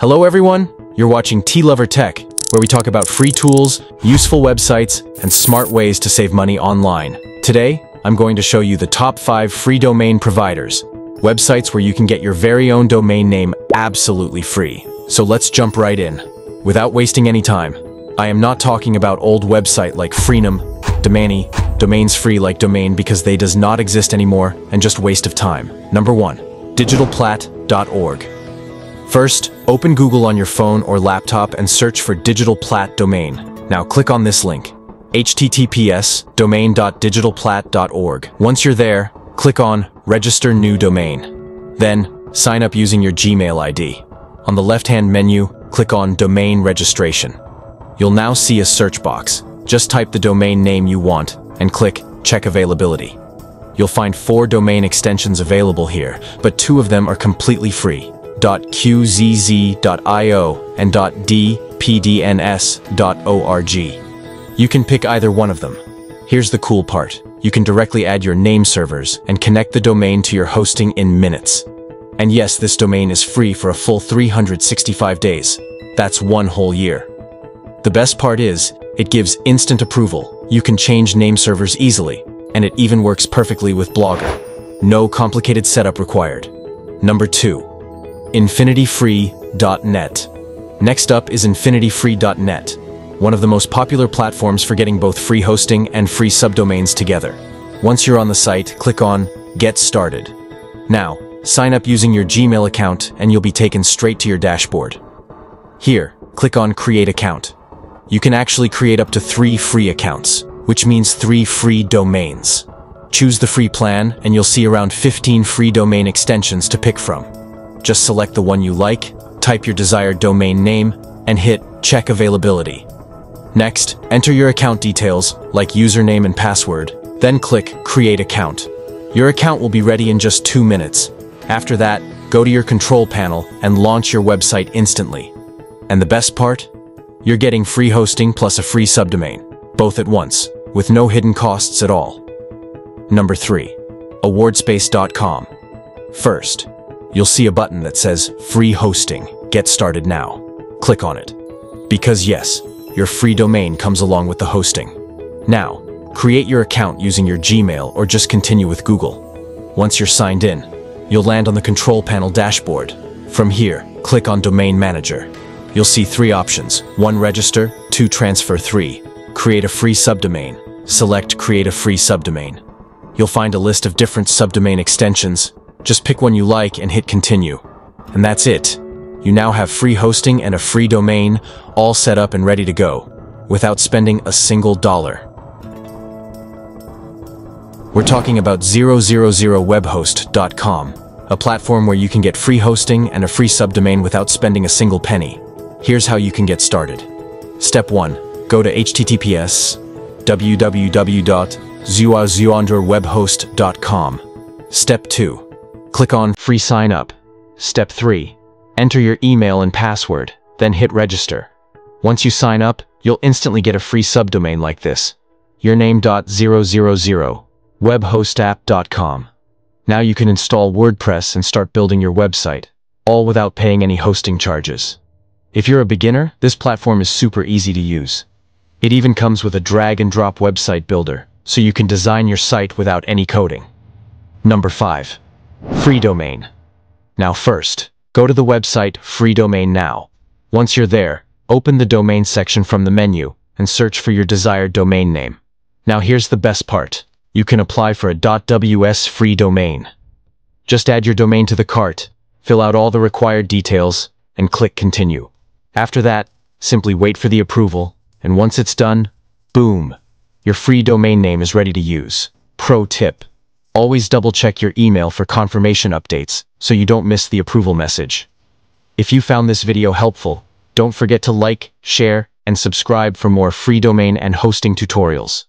Hello everyone, you're watching T-Lover Tech, where we talk about free tools, useful websites, and smart ways to save money online. Today, I'm going to show you the top 5 free domain providers, websites where you can get your very own domain name absolutely free. So let's jump right in. Without wasting any time, I am not talking about old websites like Freenom, Domani, domains free like domain because they does not exist anymore and just waste of time. Number 1, DigitalPlat.org. First, open Google on your phone or laptop and search for DigitalPlat domain. Now click on this link, https://domain.digitalplat.org. Once you're there, click on Register New Domain. Then, sign up using your Gmail ID. On the left-hand menu, click on Domain Registration. You'll now see a search box. Just type the domain name you want and click Check Availability. You'll find 4 domain extensions available here, but 2 of them are completely free. .qzz.io and .dpdns.org. You can pick either one of them. Here's the cool part. You can directly add your name servers and connect the domain to your hosting in minutes. And yes, this domain is free for a full 365 days. That's one whole year. The best part is, it gives instant approval. You can change name servers easily, and it even works perfectly with Blogger. No complicated setup required. Number 2. InfinityFree.net. Next up is InfinityFree.net, one of the most popular platforms for getting both free hosting and free subdomains together. Once you're on the site, click on Get Started. Now, sign up using your Gmail account and you'll be taken straight to your dashboard. Here, click on Create Account. You can actually create up to 3 free accounts, which means 3 free domains. Choose the free plan and you'll see around 15 free domain extensions to pick from. Just select the one you like, type your desired domain name, and hit Check Availability. Next, enter your account details, like username and password, then click Create Account. Your account will be ready in just 2 minutes. After that, go to your control panel and launch your website instantly. And the best part? You're getting free hosting plus a free subdomain, both at once, with no hidden costs at all. Number 3. Awardspace.com. First, you'll see a button that says Free Hosting, Get Started Now. Click on it. Because yes, your free domain comes along with the hosting. Now, create your account using your Gmail or just continue with Google. Once you're signed in, you'll land on the control panel dashboard. From here, click on Domain Manager. You'll see 3 options, 1 register, 2 transfer, 3 create a free subdomain. Select Create a Free Subdomain. You'll find a list of different subdomain extensions. Just pick one you like and hit continue. And that's it. You now have free hosting and a free domain, all set up and ready to go, without spending a single dollar. We're talking about 000webhost.com, a platform where you can get free hosting and a free subdomain without spending a single penny. Here's how you can get started. Step 1. Go to https://www.000webhost.com. Step 2. Click on Free Sign Up. Step 3. Enter your email and password, then hit Register. Once you sign up, you'll instantly get a free subdomain like this, yourname.000webhostapp.com. Now you can install WordPress and start building your website, all without paying any hosting charges. If you're a beginner, this platform is super easy to use. It even comes with a drag-and-drop website builder, so you can design your site without any coding. Number 5. Free domain. Now first, go to the website Free Domain Now. Once you're there, open the domain section from the menu and search for your desired domain name. Now here's the best part. You can apply for a .ws free domain. Just add your domain to the cart, fill out all the required details, and click continue. After that, simply wait for the approval, and once it's done, boom! Your free domain name is ready to use. Pro tip. Always double-check your email for confirmation updates so you don't miss the approval message. If you found this video helpful, don't forget to like, share, and subscribe for more free domain and hosting tutorials.